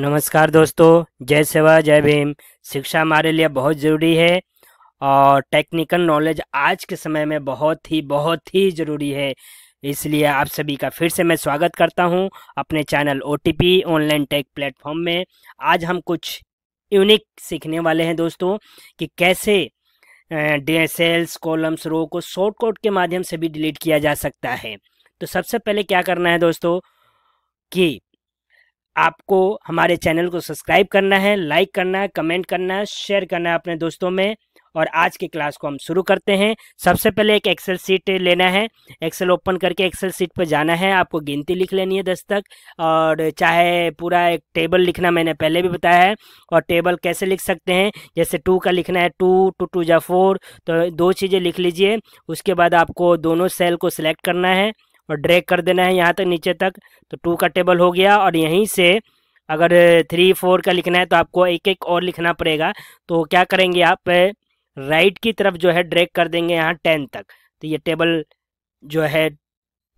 नमस्कार दोस्तों, जय सेवा जय भीम। शिक्षा हमारे लिए बहुत ज़रूरी है और टेक्निकल नॉलेज आज के समय में बहुत ही ज़रूरी है। इसलिए आप सभी का फिर से मैं स्वागत करता हूं अपने channel OTP online tech platform में। आज हम कुछ यूनिक सीखने वाले हैं दोस्तों कि कैसे DSLs, कॉलम्स, रो को शॉर्ट कोड के माध्यम से भी डिलीट किया जा सकता है। तो सबसे पहले क्या करना है दोस्तों कि आपको हमारे चैनल को सब्सक्राइब करना है, लाइक करना है, कमेंट करना है, शेयर करना है अपने दोस्तों में। और आज की क्लास को हम शुरू करते हैं। सबसे पहले एक एक्सेल सीट लेना है, एक्सेल ओपन करके एक्सेल सीट पर जाना है। आपको गिनती लिख लेनी है 10 तक, और चाहे पूरा एक टेबल लिखना, मैंने पहले भी बताया है। और टेबल कैसे लिख सकते हैं, जैसे 2 का लिखना है 2, 2×2 = 4, तो 2 चीज़ें लिख लीजिए। उसके बाद आपको दोनों सेल को सिलेक्ट करना है और ड्रैग कर देना है यहाँ तक नीचे तक, तो 2 का टेबल हो गया। और यहीं से अगर 3, 4 का लिखना है तो आपको एक एक और लिखना पड़ेगा। तो क्या करेंगे, आप राइट की तरफ जो है ड्रैग कर देंगे यहाँ 10 तक, तो ये टेबल जो है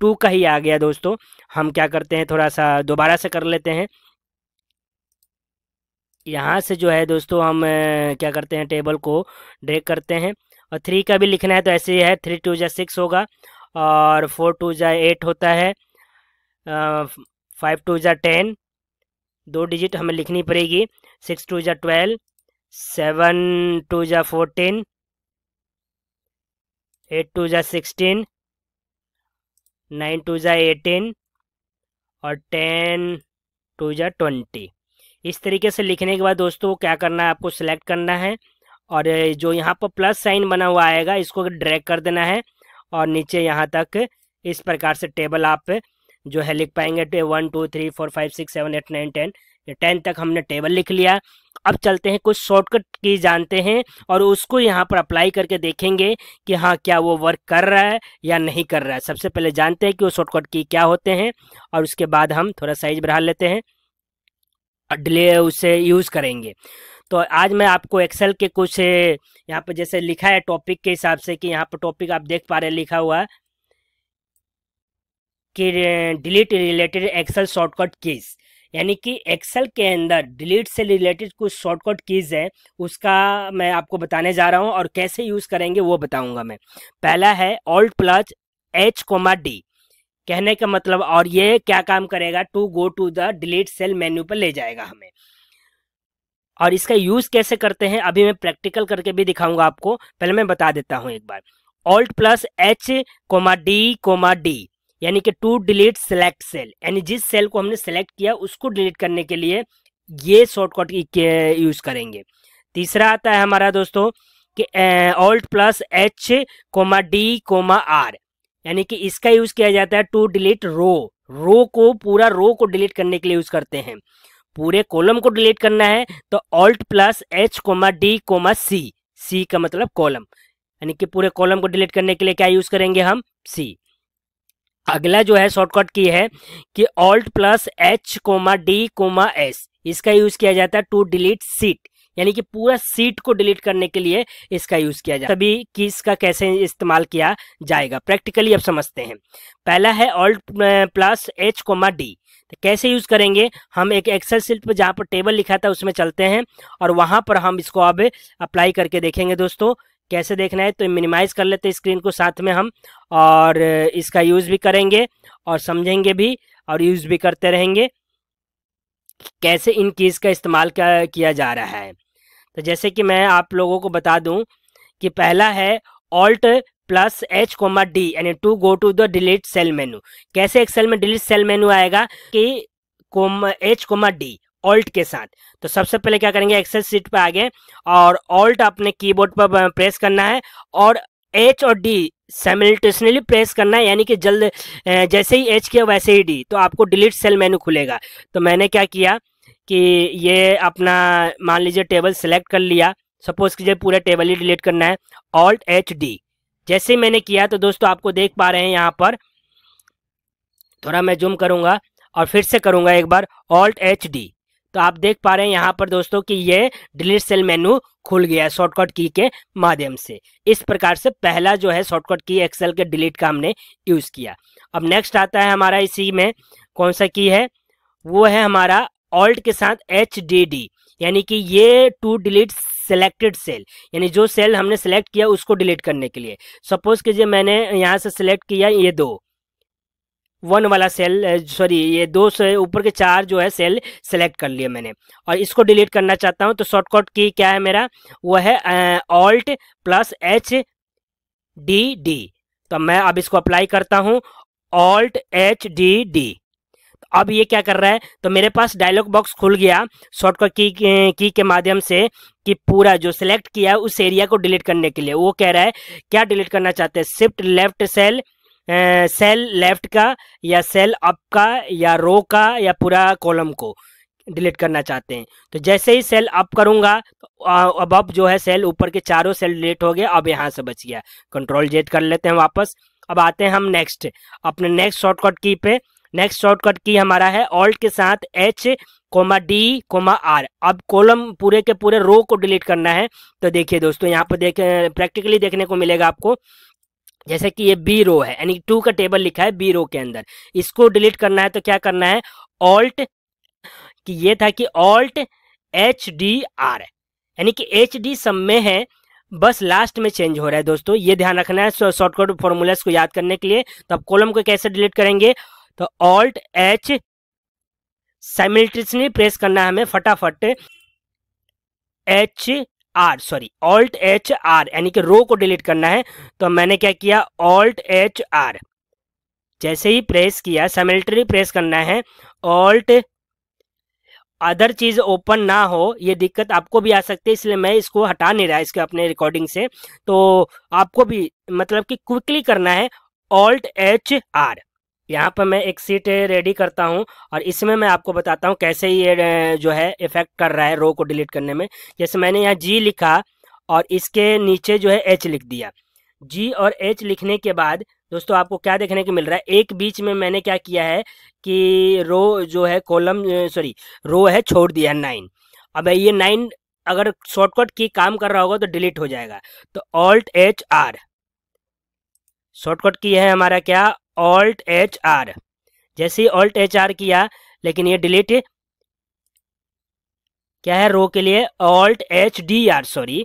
2 का ही आ गया दोस्तों। हम क्या करते हैं, थोड़ा सा दोबारा से कर लेते हैं। यहाँ से जो है दोस्तों हम क्या करते हैं, टेबल को ड्रैग करते हैं। और 3 का भी लिखना है तो ऐसे ही है, 3×2 = 6 होगा, और 4×2 = 8 होता है, 5×2 = 10, 2 डिजिट हमें लिखनी पड़ेगी, 6×2 = 12, 7×2 = 14, 8×2 = 16, 9×2 = 18 और 10×2 = 20। इस तरीके से लिखने के बाद दोस्तों क्या करना है, आपको सेलेक्ट करना है और जो यहाँ पर प्लस साइन बना हुआ आएगा इसको ड्रैग कर देना है और नीचे यहाँ तक इस प्रकार से टेबल आप जो है लिख पाएंगे। 1, 2, 3, 4, 5, 6, 7, 8, 9, 10, 10 तक हमने टेबल लिख लिया। अब चलते हैं, कुछ शॉर्टकट की जानते हैं और उसको यहाँ पर अप्लाई करके देखेंगे कि हाँ क्या वो वर्क कर रहा है या नहीं कर रहा है। सबसे पहले जानते हैं कि वो शॉर्टकट की क्या होते हैं और उसके बाद हम थोड़ा साइज बढ़ा लेते हैं और डिले उसे यूज़ करेंगे। तो आज मैं आपको एक्सेल के कुछ यहाँ पर जैसे लिखा है टॉपिक के हिसाब से, कि यहाँ पर टॉपिक आप देख पा रहे हैं लिखा हुआ कि delete related Excel shortcut keys, यानी कि एक्सेल के अंदर डिलीट से रिलेटेड कुछ शॉर्टकट कीज है, उसका मैं आपको बताने जा रहा हूँ और कैसे यूज़ करेंगे वो बताऊँगा मैं। पहला है Alt+H,D, कहने का मतलब, और ये क्या काम करेगा, to go to the delete cell menu पर ले जाएगा हमें। और इसका यूज़ कैसे करते हैं अभी मैं प्रैक्टिकल करके भी दिखाऊंगा आपको, पहले मैं बता देता हूं एक बार। Alt+H,D,D, यानी कि टू डिलीट सेलेक्ट सेल, यानी जिस सेल को हमने सेलेक्ट किया उसको डिलीट करने के लिए ये शॉर्टकट यूज़ करेंगे। तीसरा आता है हमारा दोस्तों कि Alt+H,D,R, यानी कि इसका यूज़ किया जाता है टू डिलीट रो, पूरा रो को डिलीट करने के लिए यूज़ करते हैं। पूरे कॉलम को डिलीट करना है तो Alt+H,D,C, C का मतलब कॉलम, यानी कि पूरे कॉलम को डिलीट करने के लिए क्या यूज़ करेंगे हम, C। अगला जो है शॉर्टकट की है कि Alt+H,D,S, इसका यूज़ किया जाता है टू डिलीट सीट, यानी कि पूरा सीट को डिलीट करने के लिए इसका यूज़ किया जाता है। तभी कि इसका कैसे इस्तेमाल किया जाएगा प्रैक्टिकली अब समझते हैं। पहला है Alt+H,D, तो कैसे यूज़ करेंगे, हम एक एक्सेल शीट पर जहाँ पर टेबल लिखा था उसमें चलते हैं और वहाँ पर हम इसको अब अप्लाई करके देखेंगे दोस्तों। कैसे देखना है, तो मिनिमाइज़ कर लेते हैं स्क्रीन को साथ में हम, और इसका यूज़ भी करेंगे और समझेंगे भी और यूज़ भी करते रहेंगे कैसे इन कीज़ का इस्तेमाल किया जा रहा है। तो जैसे कि मैं आप लोगों को बता दूं कि पहला है Alt+H,D, यानी to go to the delete cell menu. कैसे एक्सेल में डिलीट सेल मेनू आएगा कि H,D ऑल्ट के साथ। तो सबसे पहले क्या करेंगे, एक्सेल सीट पर आ गए और ऑल्ट अपने कीबोर्ड पर प्रेस करना है और H और D साइमल्टेनियसली प्रेस करना है, यानी कि जल्द जैसे ही H किया वैसे ही D, तो आपको डिलीट सेल मेनू खुलेगा। तो मैंने क्या किया कि ये अपना मान लीजिए टेबल सेलेक्ट कर लिया, सपोज कीजिए पूरा टेबल ही डिलीट करना है, Alt+H,D। जैसे ही मैंने किया तो दोस्तों आपको देख पा रहे हैं यहाँ पर, थोड़ा मैं जूम करूँगा और फिर से करूँगा एक बार Alt+H,D, तो आप देख पा रहे हैं यहाँ पर दोस्तों कि ये डिलीट सेल मेनू खुल गया शॉर्टकट की के माध्यम से। इस प्रकार से पहला जो है शॉर्टकट की एक्सेल के डिलीट का हमने यूज़ किया। अब नेक्स्ट आता है हमारा इसी में कौन सा की है, वो है हमारा ऑल्ट के साथ H, D, D, यानी कि ये टू डिलीट सेलेक्टेड सेल, यानी जो सेल हमने सेलेक्ट किया उसको डिलीट करने के लिए। सपोज कीजिए मैंने यहाँ से सेलेक्ट किया ये दो वन वाला सेल, सॉरी ये दो से ऊपर के चार जो है सेल सेलेक्ट कर लिए मैंने और इसको डिलीट करना चाहता हूँ। तो शॉर्टकट की क्या है मेरा, वो है Alt+H, D, D। तो मैं अब इसको अप्लाई करता हूँ Alt+H, D, D। अब ये क्या कर रहा है, तो मेरे पास डायलॉग बॉक्स खुल गया शॉर्टकट की के माध्यम से कि पूरा जो सिलेक्ट किया है उस एरिया को डिलीट करने के लिए। वो कह रहा है क्या डिलीट करना चाहते हैं, shift left cell, cell left का या सेल अप का या रो का या पूरा कॉलम को डिलीट करना चाहते हैं। तो जैसे ही सेल अप करूंगा अब जो है सेल ऊपर के चारों सेल डिलीट हो गए। अब यहाँ से बच गया, कंट्रोल जेड कर लेते हैं वापस। अब आते हैं हम नेक्स्ट, अपने नेक्स्ट शॉर्टकट की पे। नेक्स्ट शॉर्टकट की हमारा है ऑल्ट के साथ H, D, R। अब कॉलम पूरे के पूरे रो को डिलीट करना है। तो देखिए दोस्तों यहाँ पर प्रैक्टिकली देखने को मिलेगा आपको, जैसे कि ये बी रो है यानी 2 का टेबल लिखा है बी रो के अंदर, इसको डिलीट करना है। तो क्या करना है, Alt+H, D, R यानी कि HD सब में है, बस लास्ट में चेंज हो रहा है दोस्तों। ये ध्यान रखना है शॉर्टकट फॉर्मूलाज को याद करने के लिए। तो अब कॉलम को कैसे डिलीट करेंगे, तो Alt+H साइमल्टेनियसली प्रेस करना है हमें फटाफट Alt+H, R यानी कि रो को डिलीट करना है। तो मैंने क्या किया, Alt+H, R जैसे ही प्रेस किया, साइमल्टेनियसली प्रेस करना है। अदर चीज़ ओपन ना हो, ये दिक्कत आपको भी आ सकती है, इसलिए मैं इसको हटा नहीं रहा इसके अपने रिकॉर्डिंग से। तो आपको भी मतलब कि क्विकली करना है Alt+H, R। यहाँ पर मैं एक सीट रेडी करता हूँ और इसमें मैं आपको बताता हूँ कैसे ये जो है इफेक्ट कर रहा है रो को डिलीट करने में। जैसे मैंने यहाँ G लिखा और इसके नीचे जो है H लिख दिया। G और H लिखने के बाद दोस्तों आपको क्या देखने को मिल रहा है, एक बीच में मैंने क्या किया है कि रो जो है रो है छोड़ दिया 9। अब ये 9 अगर शॉर्टकट की काम कर रहा होगा तो डिलीट हो जाएगा। तो Alt+H, R शॉर्टकट की है हमारा क्या, Alt+H, R। जैसे ही Alt+H, R किया, लेकिन ये डिलीट क्या है रो के लिए Alt+H, D, R, सॉरी।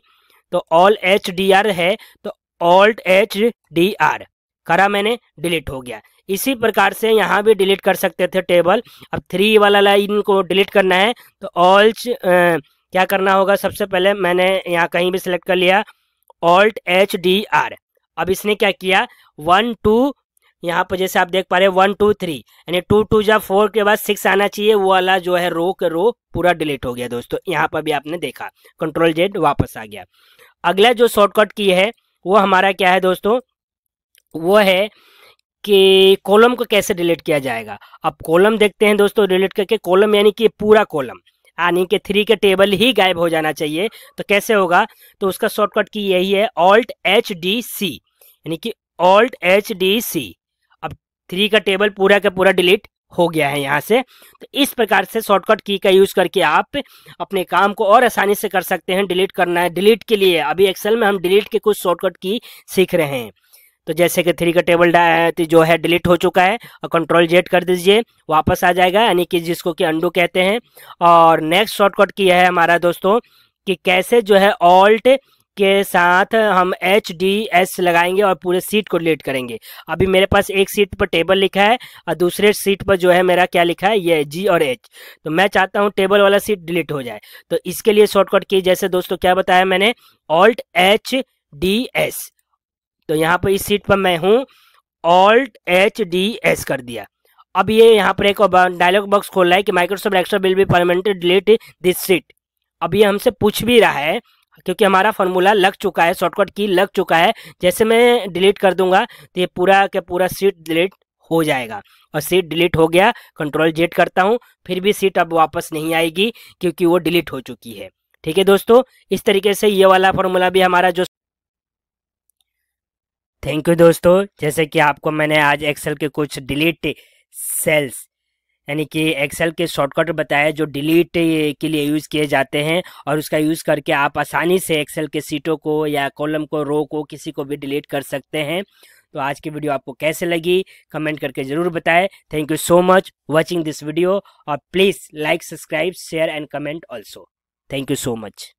तो Alt+H, D, R है, तो Alt+H, D, R करा मैंने, डिलीट हो गया। इसी प्रकार से यहाँ भी डिलीट कर सकते थे टेबल। अब 3 वाला लाइन को डिलीट करना है तो क्या करना होगा, सबसे पहले मैंने यहाँ कहीं भी सिलेक्ट कर लिया Alt+H, D, R। अब इसने क्या किया 1, 2 यहाँ पर जैसे आप देख पा रहे हैं 1, 2, 3 यानी 2, 2 या 4 के बाद 6 आना चाहिए, वो वाला जो है रो के रो पूरा डिलीट हो गया दोस्तों। यहाँ पर भी आपने देखा कंट्रोल जेड वापस आ गया। अगला जो शॉर्टकट की है वो हमारा क्या है दोस्तों, वो है कि कॉलम को कैसे डिलीट किया जाएगा। अब कॉलम देखते हैं दोस्तों, डिलीट करके कॉलम यानी कि पूरा कॉलम यानी कि 3 के टेबल ही गायब हो जाना चाहिए। तो कैसे होगा, तो उसका शॉर्टकट की यही है Alt+H, D, C यानी कि Alt+H, D, C। अब 3 का टेबल पूरा का पूरा डिलीट हो गया है यहाँ से। तो इस प्रकार से शॉर्टकट की का यूज़ करके आप अपने काम को और आसानी से कर सकते हैं। डिलीट करना है, डिलीट के लिए अभी एक्सेल में हम डिलीट के कुछ शॉर्टकट की सीख रहे हैं। तो जैसे कि 3 का टेबल जो है डिलीट हो चुका है और कंट्रोल जेड कर दीजिए, वापस आ जाएगा, यानी कि जिसको कि अंडू कहते हैं। और नेक्स्ट शॉर्टकट की है हमारा दोस्तों कि कैसे जो है ऑल्ट के साथ हम H, D, S लगाएंगे और पूरे सीट को डिलीट करेंगे। अभी मेरे पास एक सीट पर टेबल लिखा है और दूसरे सीट पर जो है मेरा क्या लिखा है, ये G और H। तो मैं चाहता हूँ टेबल वाला सीट डिलीट हो जाए। तो इसके लिए शॉर्टकट की जैसे दोस्तों क्या बताया मैंने, Alt+H, D, S। तो यहाँ पर इस सीट पर मैं हूँ, Alt+H, D, S कर दिया। अब ये यहाँ पर एक डायलॉग बॉक्स खोल रहा है कि Microsoft Excel will be permanently delete this sheet. अब ये हमसे पूछ भी रहा है क्योंकि हमारा फार्मूला लग चुका है, शॉर्टकट की लग चुका है। जैसे मैं डिलीट कर दूंगा तो ये पूरा का पूरा सीट डिलीट हो जाएगा। और सीट डिलीट हो गया, कंट्रोल जेड करता हूँ, फिर भी सीट अब वापस नहीं आएगी क्योंकि वो डिलीट हो चुकी है। ठीक है दोस्तों, इस तरीके से ये वाला फार्मूला भी हमारा जो, थैंक यू दोस्तों। जैसे कि आपको मैंने आज एक्सेल के कुछ डिलीट सेल्स यानी कि एक्सेल के शॉर्टकट बताए जो डिलीट के लिए यूज़ किए जाते हैं, और उसका यूज़ करके आप आसानी से एक्सेल के सीटों को या कॉलम को, रो को, किसी को भी डिलीट कर सकते हैं। तो आज की वीडियो आपको कैसे लगी कमेंट करके ज़रूर बताएं। Thank you so much watching this video. Or please like, subscribe, share and comment also. Thank you so much.